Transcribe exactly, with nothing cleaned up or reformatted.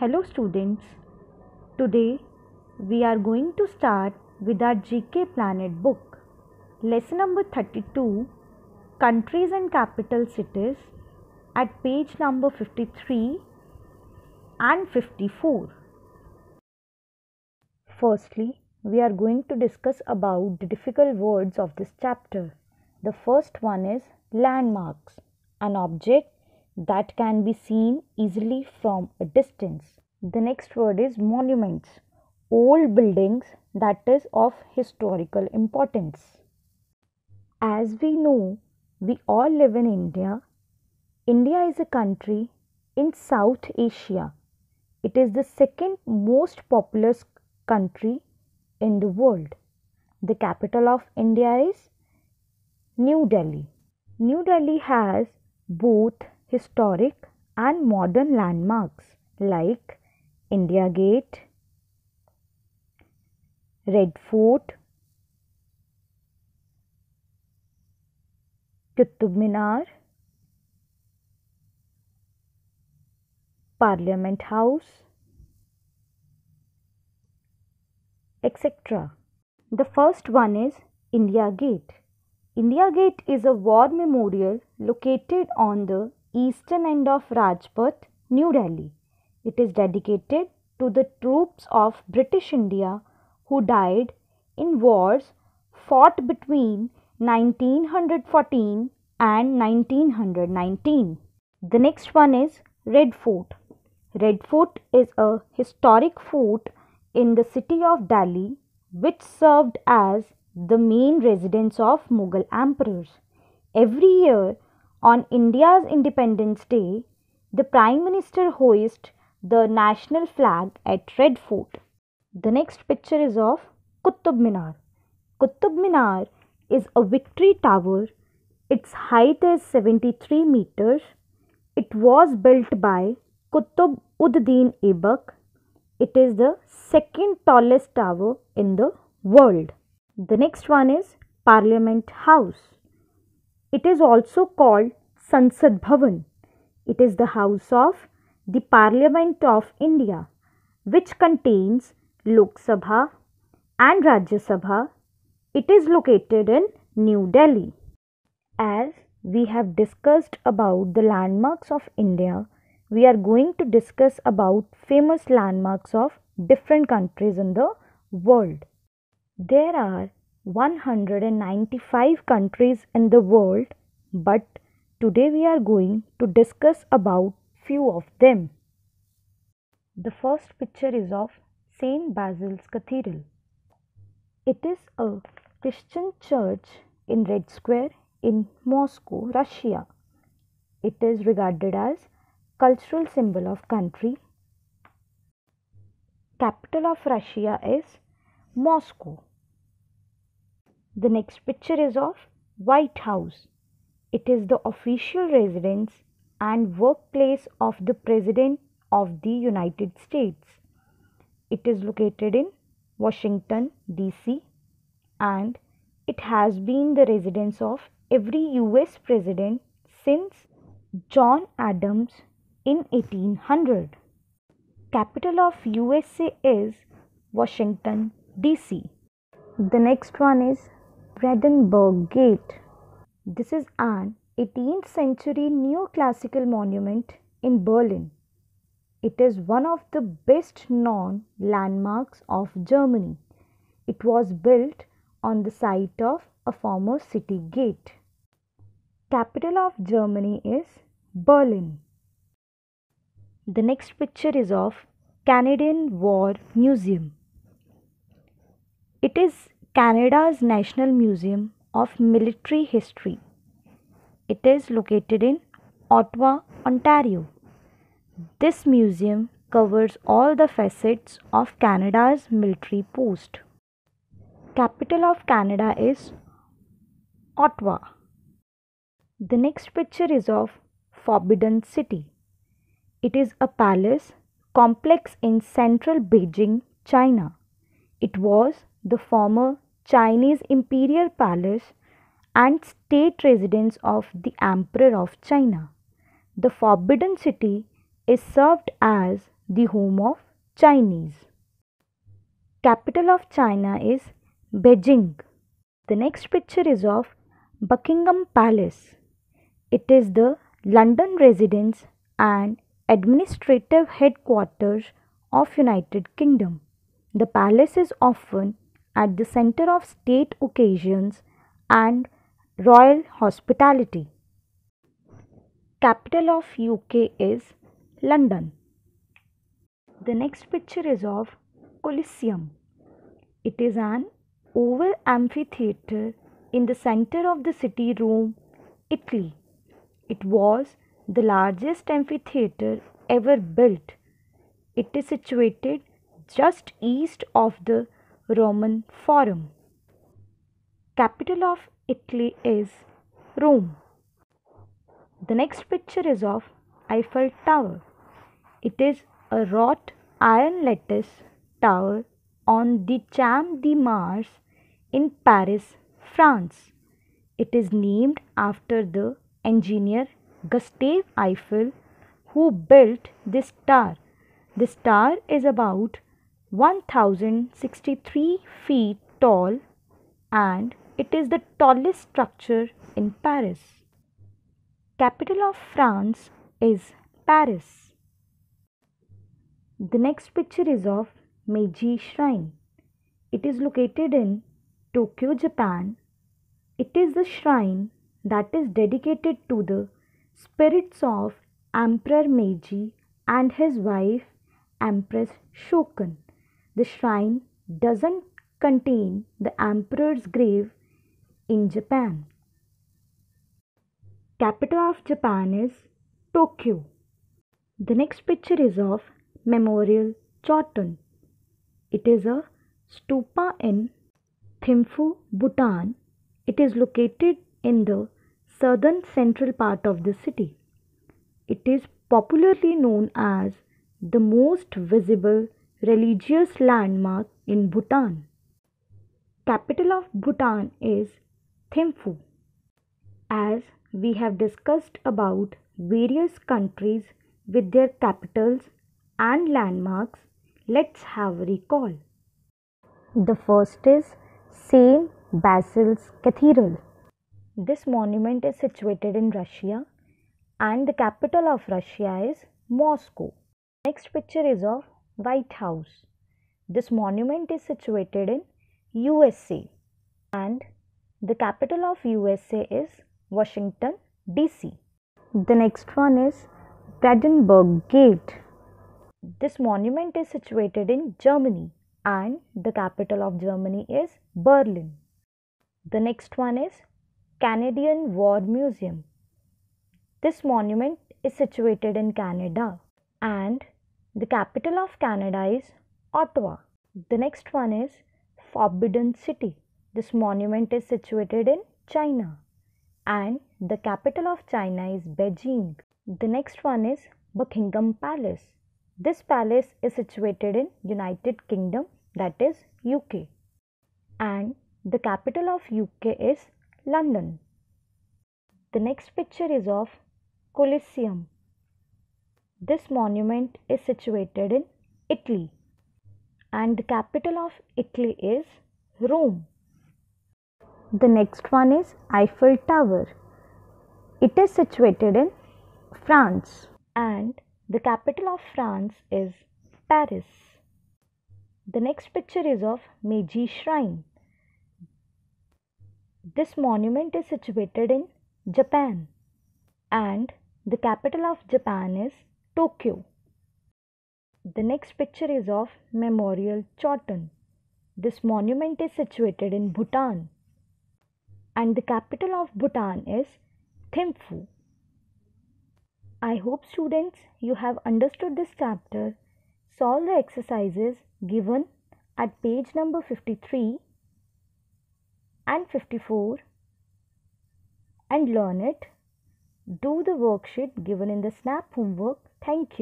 Hello students, today we are going to start with our G K Planet book. Lesson number thirty-two, Countries and Capital Cities, at page number fifty-three and fifty-four. Firstly, we are going to discuss about the difficult words of this chapter. The first one is landmarks, an object that can be seen easily from a distance. The next word is monuments, old buildings that is of historical importance. As we know, we all live in India. India is a country in South Asia. It is the second most populous country in the world. The capital of India is New Delhi. New Delhi has both historic and modern landmarks like India Gate, Red Fort, Qutub Minar, Parliament House, et cetera. The first one is India Gate. India Gate is a war memorial located on the eastern end of Rajpath, New Delhi. It is dedicated to the troops of British India who died in wars fought between nineteen fourteen and nineteen nineteen. The next one is Red Fort. Red Fort is a historic fort in the city of Delhi which served as the main residence of Mughal emperors. Every year on India's Independence Day, the Prime Minister hoists the national flag at Red Fort. The next picture is of Qutub Minar. Qutub Minar is a victory tower. Its height is seventy-three meters. It was built by Qutub ud Din Aibak. It is the second tallest tower in the world. The next one is Parliament House. It is also called Sansad Bhavan. It is the house of the Parliament of India, which contains Lok Sabha and Rajya Sabha. It is located in New Delhi. As we have discussed about the landmarks of India, we are going to discuss about famous landmarks of different countries in the world. There are one hundred ninety-five countries in the world, but today we are going to discuss about few of them. The first picture is of Saint Basil's Cathedral. It is a Christian church in Red Square in Moscow, Russia. It is regarded as cultural symbol of country. Capital of Russia is Moscow. The next picture is of White House. It is the official residence and workplace of the President of the United States. It is located in Washington, D C and it has been the residence of every U S President since John Adams in eighteen hundred. Capital of U S A is Washington, D C The next one is Brandenburg Gate. This is an eighteenth century neoclassical monument in Berlin. It is one of the best known landmarks of Germany. It was built on the site of a former city gate. Capital of Germany is Berlin. The next picture is of Canadian War Museum. It is Canada's National Museum of Military History. It is located in Ottawa, Ontario. This museum covers all the facets of Canada's military post. Capital of Canada is Ottawa. The next picture is of Forbidden City. It is a palace complex in central Beijing, China. It was the former Chinese imperial palace and state residence of the Emperor of China. The Forbidden City is served as the home of Chinese. Capital of China is Beijing. The next picture is of Buckingham Palace. It is the London residence and administrative headquarters of United Kingdom. The palace is often at the center of state occasions and royal hospitality. Capital of U K is London. The next picture is of Colosseum. It is an oval amphitheatre in the center of the city Rome, Italy. It was the largest amphitheatre ever built. It is situated just east of the Roman Forum. Capital of Italy is Rome. The next picture is of Eiffel Tower. It is a wrought iron lattice tower on the Champ de Mars in Paris, France. It is named after the engineer Gustave Eiffel, who built this tower. This tower is about one thousand sixty-three feet tall and it is the tallest structure in Paris. Capital of France is Paris. The next picture is of Meiji Shrine. It is located in Tokyo, Japan. It is the shrine that is dedicated to the spirits of Emperor Meiji and his wife Empress Shoken. The shrine doesn't contain the emperor's grave in Japan. Capital of Japan is Tokyo. The next picture is of Memorial Chorten. It is a stupa in Thimphu, Bhutan. It is located in the southern central part of the city. It is popularly known as the most visible religious landmark in Bhutan. Capital of Bhutan is Thimphu. As we have discussed about various countries with their capitals and landmarks, let's have a recall. The first is Saint Basil's Cathedral. This monument is situated in Russia and the capital of Russia is Moscow. Next picture is of White House. This monument is situated in U S A and the capital of U S A is Washington D C. The next one is Brandenburg Gate. This monument is situated in Germany and the capital of Germany is Berlin. The next one is Canadian War Museum. This monument is situated in Canada and the capital of Canada is Ottawa. The next one is Forbidden City. This monument is situated in China and the capital of China is Beijing. The next one is Buckingham Palace. This palace is situated in United Kingdom, that is U K, and the capital of U K is London. The next picture is of Colosseum. This monument is situated in Italy and the capital of Italy is Rome. The next one is Eiffel Tower. It is situated in France and the capital of France is Paris. The next picture is of Meiji Shrine. This monument is situated in Japan and the capital of Japan is Tokyo. The next picture is of Memorial Chorten. This monument is situated in Bhutan and the capital of Bhutan is Thimphu. I hope students you have understood this chapter. Solve the exercises given at page number fifty-three and fifty-four and learn it. Do the worksheet given in the SNAP homework. Thank you.